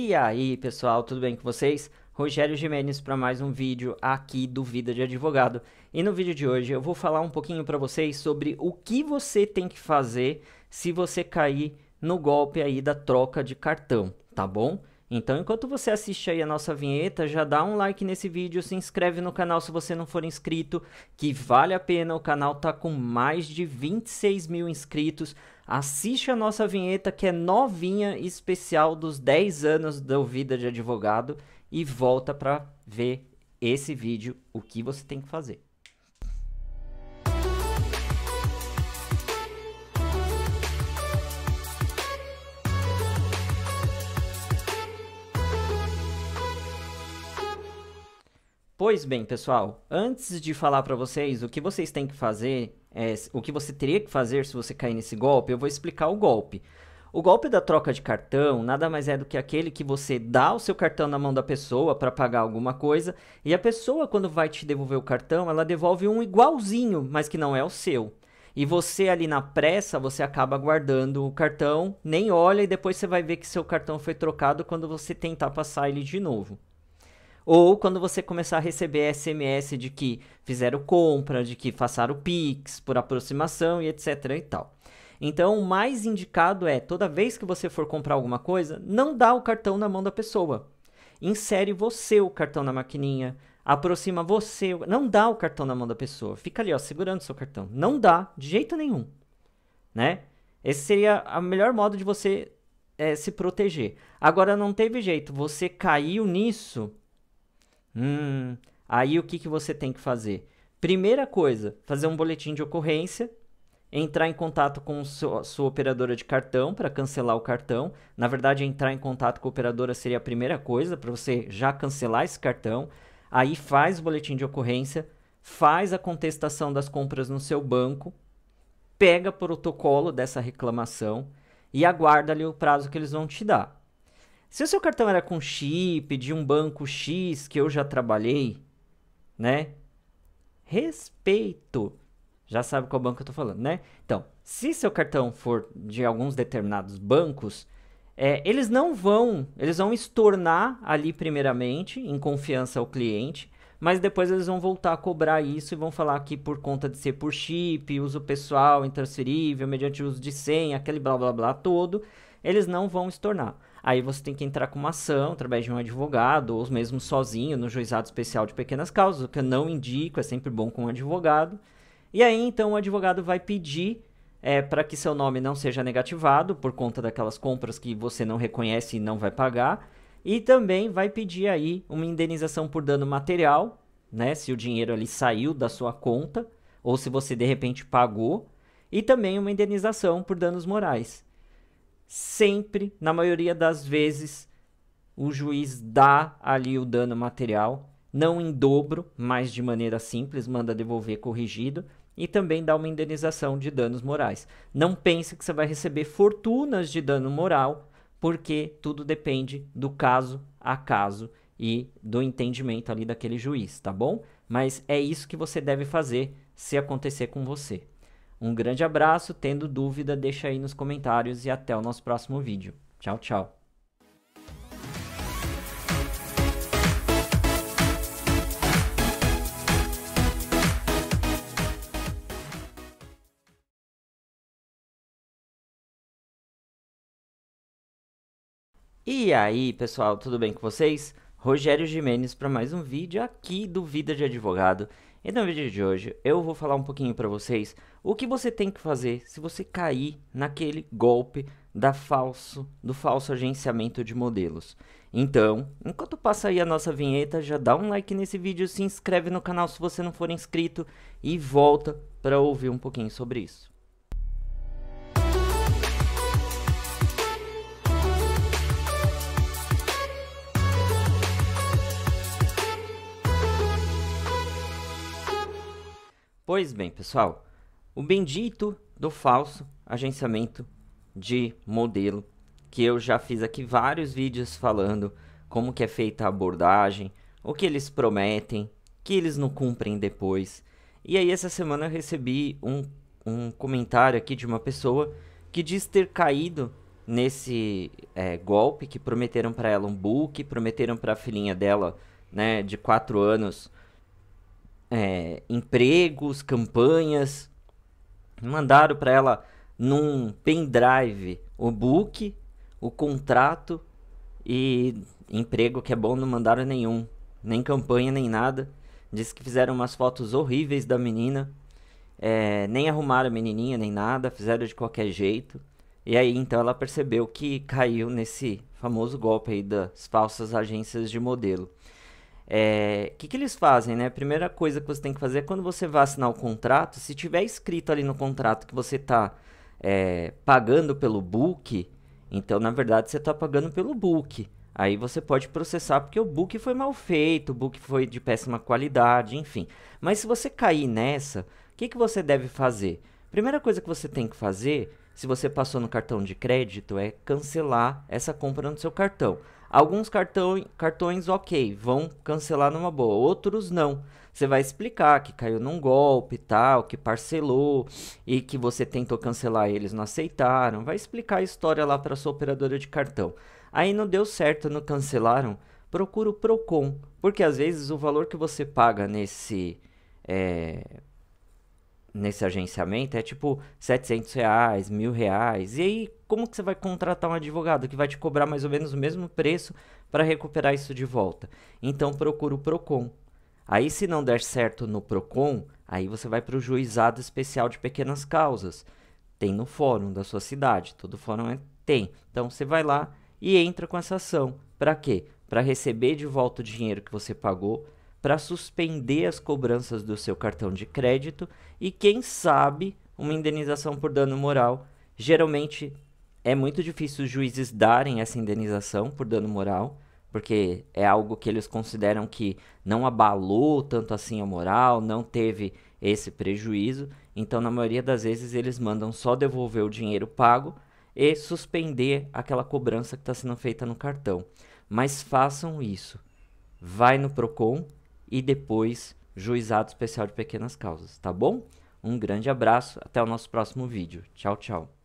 E aí, pessoal, tudo bem com vocês? Rogério Gimenes para mais um vídeo aqui do Vida de Advogado. E no vídeo de hoje eu vou falar um pouquinho para vocês sobre o que você tem que fazer se você cair no golpe aí da troca de cartão, tá bom? Então, enquanto você assiste aí a nossa vinheta, já dá um like nesse vídeo, se inscreve no canal se você não for inscrito, que vale a pena, o canal tá com mais de 26 mil inscritos. Assiste a nossa vinheta que é novinha, especial dos 10 anos da Vida de Advogado e volta para ver esse vídeo, o que você tem que fazer. Pois bem, pessoal, antes de falar para vocês o que vocês têm que fazer, o que você teria que fazer se você cair nesse golpe, eu vou explicar o golpe. O golpe da troca de cartão nada mais é do que aquele que você dá o seu cartão na mão da pessoa para pagar alguma coisa e a pessoa, quando vai te devolver o cartão, ela devolve um igualzinho, mas que não é o seu. E você ali na pressa, você acaba guardando o cartão, nem olha e depois você vai ver que seu cartão foi trocado quando você tentar passar ele de novo. Ou quando você começar a receber SMS de que fizeram compra, de que passaram Pix por aproximação e etc e tal. Então, o mais indicado é, toda vez que você for comprar alguma coisa, não dá o cartão na mão da pessoa. Insere você o cartão na maquininha, aproxima você, não dá o cartão na mão da pessoa. Fica ali, ó, segurando seu cartão. Não dá, de jeito nenhum, né? Esse seria o melhor modo de você se proteger. Agora, não teve jeito, você caiu nisso... Aí o que você tem que fazer? Primeira coisa, fazer um boletim de ocorrência, entrar em contato com sua operadora de cartão para cancelar o cartão. Na verdade, entrar em contato com a operadora seria a primeira coisa, para você já cancelar esse cartão. Aí faz o boletim de ocorrência, faz a contestação das compras no seu banco, pega protocolo dessa reclamação e aguarda ali o prazo que eles vão te dar. Se o seu cartão era com chip, de um banco X, que eu já trabalhei, né? Respeito. Já sabe qual banco eu tô falando, né? Então, se seu cartão for de alguns determinados bancos, eles vão estornar ali primeiramente, em confiança ao cliente, mas depois eles vão voltar a cobrar isso e vão falar que por conta de ser por chip, uso pessoal, intransferível, mediante uso de senha, aquele blá blá blá todo, eles não vão estornar. Aí você tem que entrar com uma ação através de um advogado, ou mesmo sozinho no Juizado Especial de Pequenas Causas, o que eu não indico, é sempre bom com um advogado. E aí, então, o advogado vai pedir para que seu nome não seja negativado, por conta daquelas compras que você não reconhece e não vai pagar, e também vai pedir aí uma indenização por dano material, né, se o dinheiro ali saiu da sua conta, ou se você de repente pagou, e também uma indenização por danos morais. Sempre, na maioria das vezes, o juiz dá ali o dano material, não em dobro, mas de maneira simples, manda devolver corrigido e também dá uma indenização de danos morais. Não pense que você vai receber fortunas de dano moral, porque tudo depende do caso a caso e do entendimento ali daquele juiz, tá bom? Mas é isso que você deve fazer se acontecer com você. Um grande abraço, tendo dúvida, deixa aí nos comentários e até o nosso próximo vídeo. Tchau, tchau! E aí, pessoal, tudo bem com vocês? Rogério Gimenes para mais um vídeo aqui do Vida de Advogado. E no vídeo de hoje eu vou falar um pouquinho para vocês o que você tem que fazer se você cair naquele golpe do falso agenciamento de modelos. Então, enquanto passa aí a nossa vinheta, já dá um like nesse vídeo, se inscreve no canal se você não for inscrito e volta para ouvir um pouquinho sobre isso. Pois bem, pessoal, o bendito do falso agenciamento de modelo, que eu já fiz aqui vários vídeos falando como que é feita a abordagem, o que eles prometem, que eles não cumprem depois. E aí essa semana eu recebi um comentário aqui de uma pessoa que diz ter caído nesse golpe, que prometeram para ela um book, prometeram para a filhinha dela, né, de 4 anos, empregos, campanhas, mandaram para ela num pendrive o book, o contrato e emprego que é bom, não mandaram nenhum, nem campanha, nem nada. Diz que fizeram umas fotos horríveis da menina, nem arrumaram a menininha, nem nada, fizeram de qualquer jeito. E aí, então, ela percebeu que caiu nesse famoso golpe aí das falsas agências de modelo. Que eles fazem, né? A primeira coisa que você tem que fazer é, quando você vai assinar o contrato, se tiver escrito ali no contrato que você está pagando pelo book, então, na verdade, você está pagando pelo book. Aí você pode processar porque o book foi mal feito, o book foi de péssima qualidade, enfim. Mas se você cair nessa, o que que você deve fazer? Primeira coisa que você tem que fazer, se você passou no cartão de crédito, é cancelar essa compra no seu cartão. Alguns cartões, ok, vão cancelar numa boa, outros não. Você vai explicar que caiu num golpe e tal, que parcelou e que você tentou cancelar e eles não aceitaram. Vai explicar a história lá para sua operadora de cartão. Aí não deu certo, não cancelaram, procura o PROCON, porque às vezes o valor que você paga nesse agenciamento é tipo R$700, R$1.000, e aí como que você vai contratar um advogado que vai te cobrar mais ou menos o mesmo preço para recuperar isso de volta? Então procura o PROCON. Aí se não der certo no PROCON, aí você vai para o Juizado Especial de Pequenas Causas, tem no fórum da sua cidade, todo fórum tem, então você vai lá e entra com essa ação. Para quê? Para receber de volta o dinheiro que você pagou, para suspender as cobranças do seu cartão de crédito e, quem sabe, uma indenização por dano moral. Geralmente é muito difícil os juízes darem essa indenização por dano moral, porque é algo que eles consideram que não abalou tanto assim a moral, não teve esse prejuízo. Então, na maioria das vezes, eles mandam só devolver o dinheiro pago e suspender aquela cobrança que está sendo feita no cartão. Mas façam isso. Vai no PROCON e depois Juizado Especial de Pequenas Causas, tá bom? Um grande abraço, até o nosso próximo vídeo. Tchau, tchau.